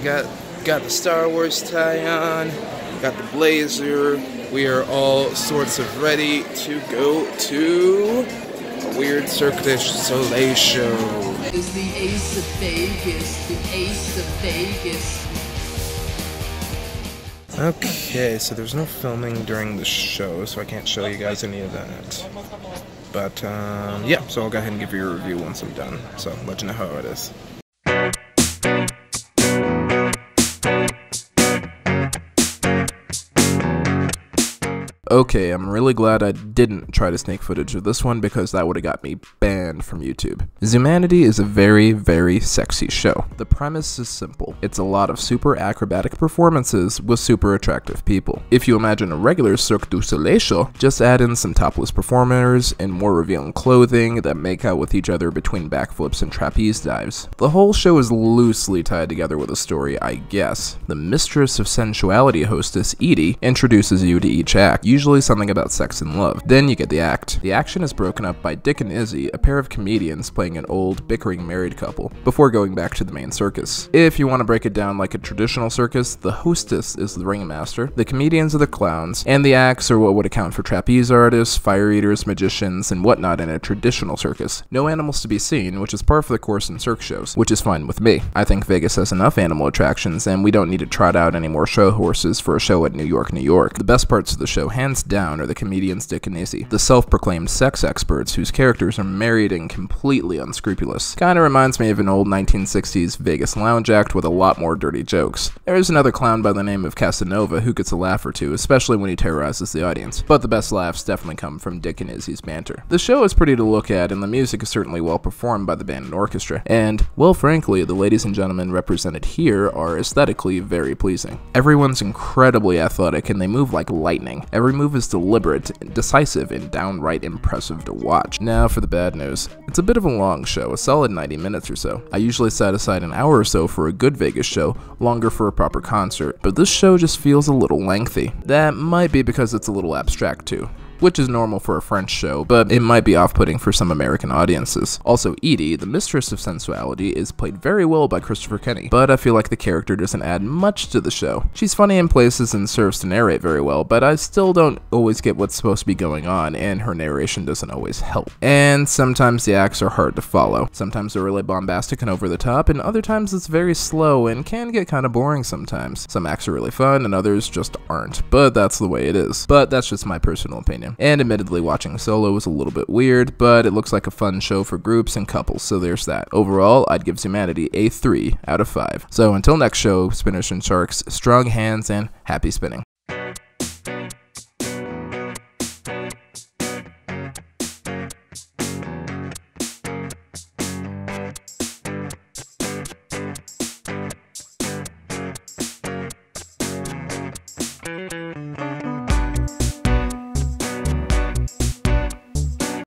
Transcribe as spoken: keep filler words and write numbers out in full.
tie. Got got the Star Wars tie on. Got the blazer. We are all sorts of ready to go to a weird Cirque du Soleil show. It's the Ace of Vegas. The Ace of Vegas. Okay, so there's no filming during the show, so I can't show you guys any of that. But, um, yeah, so I'll go ahead and give you a review once I'm done. So, let you know how it is. Okay, I'm really glad I didn't try to snake footage of this one because that would have got me banned from YouTube. Zumanity is a very, very sexy show. The premise is simple. It's a lot of super acrobatic performances with super attractive people. If you imagine a regular Cirque du Soleil show, just add in some topless performers and more revealing clothing that make out with each other between backflips and trapeze dives. The whole show is loosely tied together with a story, I guess. The mistress of sensuality hostess, Edie, introduces you to each act, usually Usually something about sex and love. Then you get the act. The action is broken up by Dick and Izzy, a pair of comedians playing an old, bickering married couple, before going back to the main circus. If you want to break it down like a traditional circus, the hostess is the ringmaster, the comedians are the clowns, and the acts are what would account for trapeze artists, fire eaters, magicians, and whatnot in a traditional circus. No animals to be seen, which is par for the course in cirque shows, which is fine with me. I think Vegas has enough animal attractions, and we don't need to trot out any more show horses for a show at New York, New York. The best parts of the show, hands down, are the comedians Dick and Izzy, the self-proclaimed sex experts whose characters are married and completely unscrupulous. Kinda reminds me of an old nineteen sixties Vegas lounge act with a lot more dirty jokes. There is another clown by the name of Casanova who gets a laugh or two, especially when he terrorizes the audience, but the best laughs definitely come from Dick and Izzy's banter. The show is pretty to look at, and the music is certainly well performed by the band and orchestra, and, well frankly, the ladies and gentlemen represented here are aesthetically very pleasing. Everyone's incredibly athletic, and they move like lightning. Every move is deliberate, decisive, and downright impressive to watch. Now for the bad news. It's a bit of a long show, a solid ninety minutes or so. I usually set aside an hour or so for a good Vegas show, longer for a proper concert, but this show just feels a little lengthy. That might be because it's a little abstract too, which is normal for a French show, but it might be off-putting for some American audiences. Also, Edie, the mistress of sensuality, is played very well by Christopher Kenny, but I feel like the character doesn't add much to the show. She's funny in places and serves to narrate very well, but I still don't always get what's supposed to be going on, and her narration doesn't always help. And sometimes the acts are hard to follow. Sometimes they're really bombastic and over the top, and other times it's very slow and can get kind of boring sometimes. Some acts are really fun, and others just aren't, but that's the way it is. But that's just my personal opinion. And admittedly, watching solo was a little bit weird, but it looks like a fun show for groups and couples, so there's that. Overall, I'd give Zumanity a three out of five. So until next show, spinners and sharks, strong hands and happy spinning.